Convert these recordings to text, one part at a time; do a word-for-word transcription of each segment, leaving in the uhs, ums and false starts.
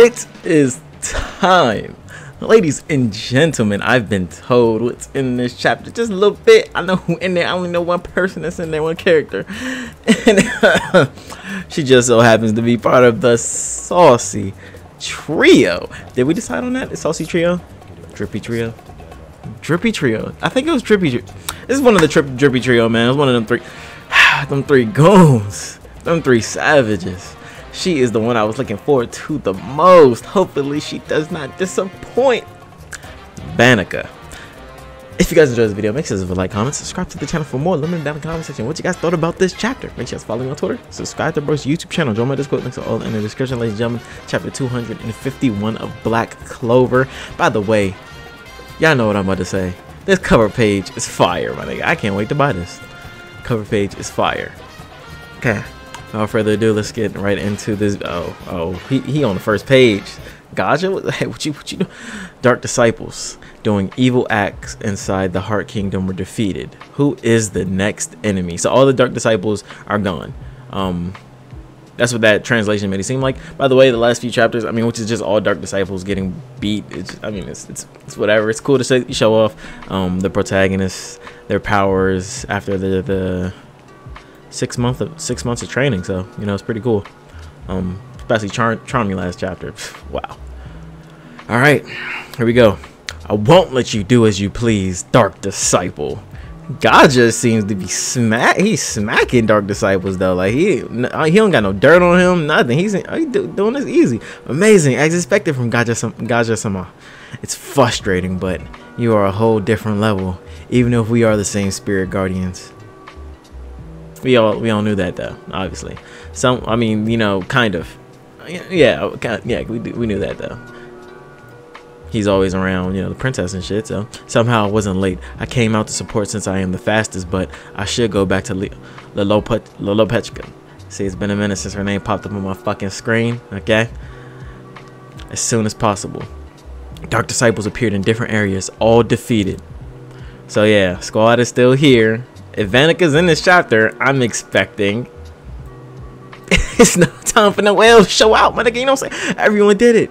It is time, ladies and gentlemen. I've been told what's in this chapter, just a little bit. I know who in there. I only know one person that's in there, one character, and uh, she just so happens to be part of the saucy trio. Did we decide on that? The saucy trio, drippy trio, drippy trio. I think it was drippy. Tri this is one of the trip drippy trio, man. It was one of them three, them three goons, them three savages. She is the one I was looking forward to the most. Hopefully she does not disappoint. Banaka. If you guys enjoyed this video, make sure to like, comment, subscribe to the channel for more. Let me know down in the comment section what you guys thought about this chapter. Make sure you guys follow me on Twitter. Subscribe to bro's YouTube channel. Join my Discord. Links are all in the description, ladies and gentlemen. Chapter two hundred fifty-one of Black Clover. By the way, y'all know what I'm about to say. This cover page is fire, my nigga. I can't wait to buy this. Cover page is fire. Okay. Without further ado, let's get right into this. Oh, oh, he, he on the first page. Gaja, what, hey, what you what you do? Dark disciples doing evil acts inside the Heart Kingdom were defeated. Who is the next enemy? So all the dark disciples are gone. Um, that's what that translation made it seem like. By the way, the last few chapters, I mean, which is just all dark disciples getting beat. It's, I mean, it's, it's it's whatever. It's cool to say, show off um the protagonists, their powers after the the. six months of six months of training, so you know it's pretty cool. Um especially Char Charmy last chapter. Wow. All right, here we go. I won't let you do as you please, dark disciple. God just seems to be smack he's smacking dark disciples though, like he he don't got no dirt on him, nothing. He's he do, doing this easy. Amazing, as expected from Gaja-sama. It's frustrating, but you are a whole different level, even if we are the same spirit guardians. We all we all knew that though, obviously. Some, I mean, you know, kind of. Yeah, kind of, yeah, we we knew that though. He's always around, you know, the princess and shit. So somehow I wasn't late. I came out to support since I am the fastest, but I should go back to Lolopechka. See, it's been a minute since her name popped up on my fucking screen. Okay, as soon as possible. Dark disciples appeared in different areas, all defeated. So yeah, squad is still here. If Vanika's in this chapter, I'm expecting it's no time for Noelle to show out, my nigga. You know what I'm saying? Everyone did it.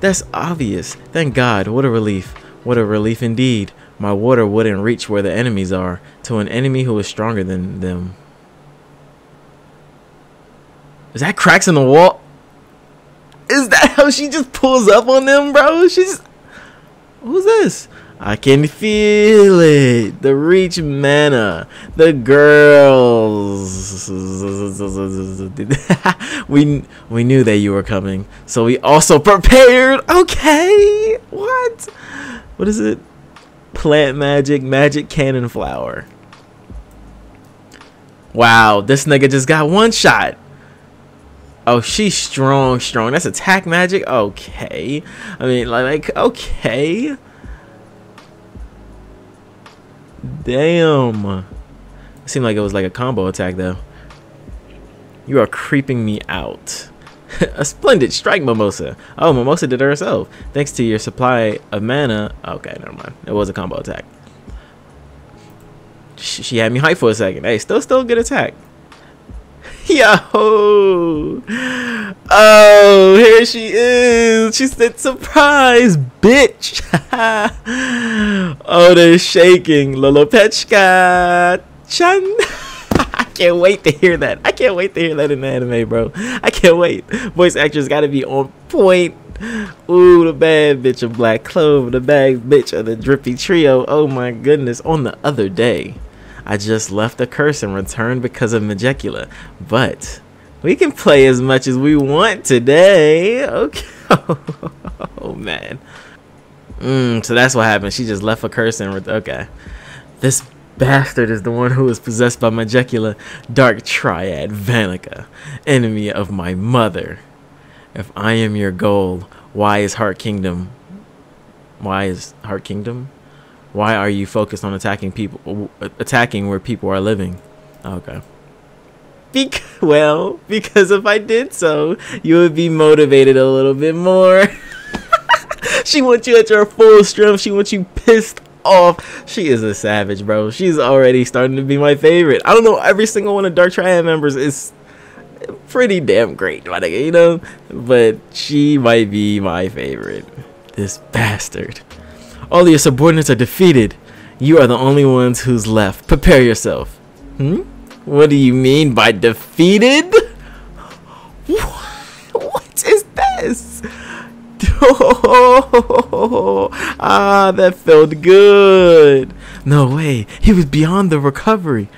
That's obvious. Thank God. What a relief. What a relief indeed. My water wouldn't reach where the enemies are. To an enemy who is stronger than them. Is that cracks in the wall? Is that how she just pulls up on them, bro? She's... Who's this? I can feel it. The rich manna. The girls. we we knew that you were coming, so we also prepared. Okay. What? What is it? Plant magic, magic cannon flower. Wow, this nigga just got one shot. Oh, she's strong, strong. That's attack magic. Okay. I mean, like, okay. Damn, it seemed like it was like a combo attack though. You are creeping me out. A splendid strike, Mimosa. Oh, Mimosa did it herself thanks to your supply of mana. Okay, never mind, it was a combo attack. She, she had me hyped for a second. Hey, still still good attack. Yo, oh, here she is. She said surprise, bitch. Oh, they're shaking. Lolopechka chan. I can't wait to hear that. I can't wait to hear that in the anime, bro. I can't wait. Voice actors gotta be on point. Ooh, the bad bitch of Black Clover, the bad bitch of the drippy trio. Oh my goodness. On the other day, I just left the curse and returned because of Megicula, but we can play as much as we want today. Okay. Oh man. Mm, so that's what happened. She just left a curse and okay. This bastard is the one who is possessed by Megicula, Dark Triad, Vanica, enemy of my mother. If I am your goal, why is Heart Kingdom? Why is Heart Kingdom? Why are you focused on attacking people, attacking where people are living? Okay. Because, well, because if I did so, you would be motivated a little bit more. She wants you at your full strength. She wants you pissed off. She is a savage, bro. She's already starting to be my favorite. I don't know. Every single one of Dark Triad members is pretty damn great, my nigga, you know? But she might be my favorite. This bastard. All your subordinates are defeated. You are the only ones who's left. Prepare yourself. Hmm? What do you mean by defeated? What is this? Oh, ah, that felt good. No way. He was beyond the recovery.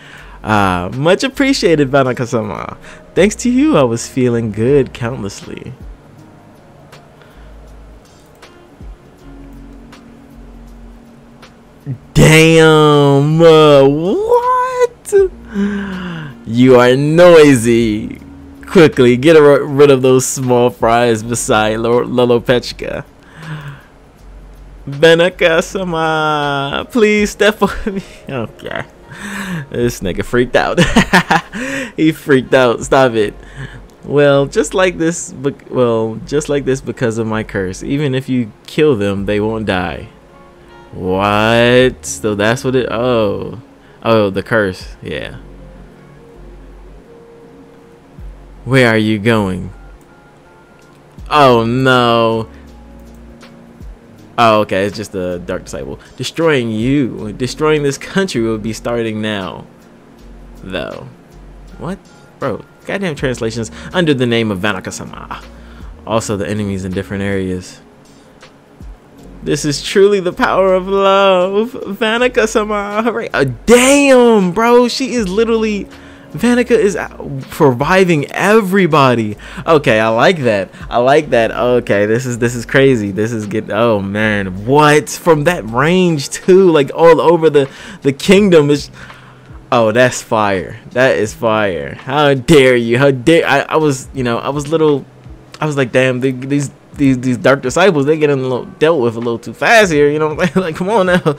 Ah, uh, much appreciated, Banaka-sama. Thanks to you, I was feeling good countlessly. Damn. Uh, what? You are noisy. Quickly get rid of those small fries beside Lolopechka. Benaka-sama, please step on me. Okay, this nigga freaked out. He freaked out. Stop it. Well, just like this. Well, just like this, because of my curse. Even if you kill them, they won't die. What? So that's what it. Oh. Oh, the curse, yeah. Where are you going? Oh no. Oh, okay, it's just a dark disciple. Destroying you, destroying this country will be starting now. Though. What? Bro, goddamn translations. Under the name of Banaka-sama. Also the enemies in different areas. This is truly the power of love. Banaka-sama, hooray. Oh, damn, bro. She is literally... Vanika is reviving everybody. Okay, I like that. I like that. Okay, this is this is crazy. This is getting... Oh, man. What? From that range, too. Like, all over the, the kingdom is... Oh, that's fire. That is fire. How dare you? How dare... I, I was, you know, I was little... I was like, damn, they, these... These, these dark disciples, they getting a little dealt with a little too fast here, you know. Like, come on now.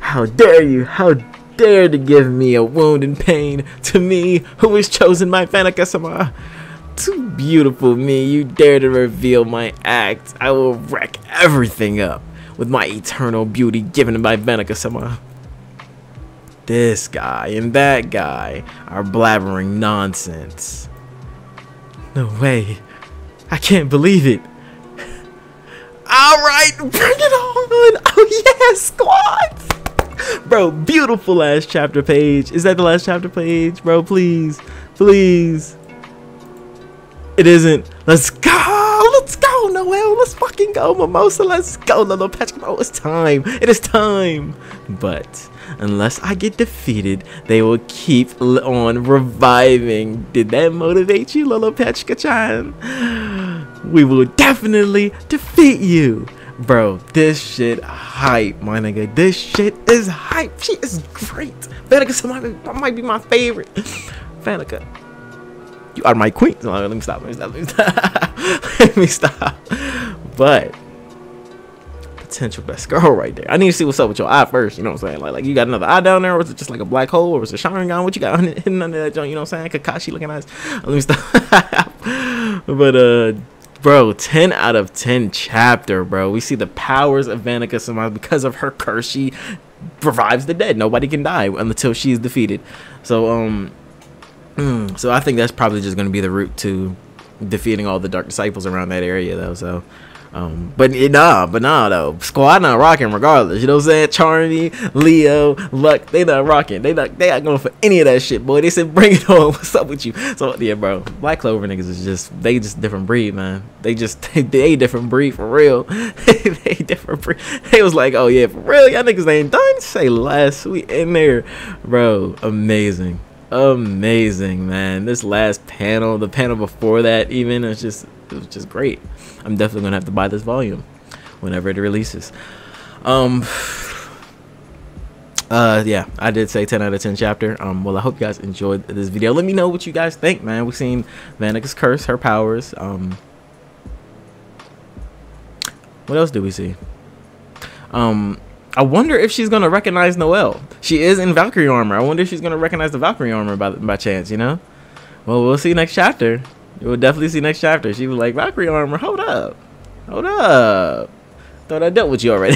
How dare you, how dare to give me a wound and pain to me who is chosen by Banaka-sama. Too beautiful me, you dare to reveal my act. I will wreck everything up with my eternal beauty given by Banaka-sama. This guy and that guy are blabbering nonsense. No way, I can't believe it. All right, bring it on. Oh yes, squad. Bro, beautiful last chapter page. Is that the last chapter page? Bro, please, please. It isn't. Let's go. Let's go, Noelle. Let's fucking go, Mimosa. Let's go, Lolopechka. Oh, it's time. It is time. But unless I get defeated, they will keep on reviving. Did that motivate you, Lolopechka-chan? We will definitely defeat you. Bro, this shit hype, my nigga. This shit is hype. She is great. Banaka might be my favorite. Banaka, you are my queen. No, let me stop. Let me stop. Let me stop. Let me stop. But potential best girl right there. I need to see what's up with your eye first. You know what I'm saying? Like, like you got another eye down there, or is it just like a black hole, or is it Sharingan? What you got hidden under that joint? You know what I'm saying? Kakashi looking eyes. Let me stop. But uh. Bro, ten out of ten chapter, bro. We see the powers of Banaka-sama. Because of her curse, she revives the dead. Nobody can die until she is defeated. So, um, so I think that's probably just going to be the route to defeating all the dark disciples around that area, though. So, um, but nah, but nah, though. Squad not rocking regardless. You know what I'm saying? Charmy, Leo, Luck, they not rocking. They not, they not going for any of that shit, boy. They said, bring it on. What's up with you? So, yeah, bro. Black Clover niggas is just, they just different breed, man. They just, they, they different breed, for real. They different breed. They was like, oh, yeah, for real, y'all niggas ain't done. Say less. We in there. Bro, amazing. Amazing, man. This last panel, the panel before that, even, it's just, it was just great. I'm definitely gonna have to buy this volume whenever it releases. Um uh yeah, I did say ten out of ten chapter. Um well, I hope you guys enjoyed this video. Let me know what you guys think, man. We've seen Banaka's curse, her powers. Um what else do we see? um I wonder if she's gonna recognize Noelle. She is in Valkyrie armor. I wonder if she's gonna recognize the Valkyrie armor by by chance, you know? Well, we'll see next chapter. We'll definitely see next chapter. She was like, Valkyrie armor, hold up. Hold up. Thought I dealt with you already.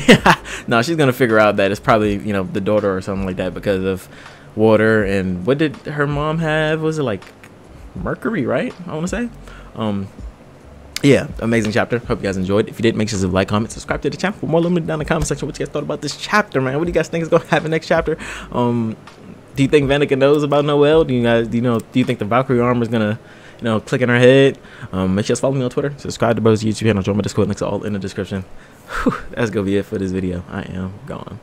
No, she's gonna figure out that it's probably, you know, the daughter or something like that because of water and what did her mom have? Was it like mercury, right? I wanna say. Um Yeah, amazing chapter. Hope you guys enjoyed. If you did, make sure to like, comment, subscribe to the channel for more. Let me know down in the comment section what you guys thought about this chapter, man. What do you guys think is gonna happen next chapter? Um, do you think Vanica knows about Noelle? Do you guys, do you know, do you think the Valkyrie armor is gonna, you know, click in her head? Um, make sure to follow me on Twitter, subscribe to Bro's YouTube channel, join my Discord, links are all in the description. Whew, that's gonna be it for this video. I am gone.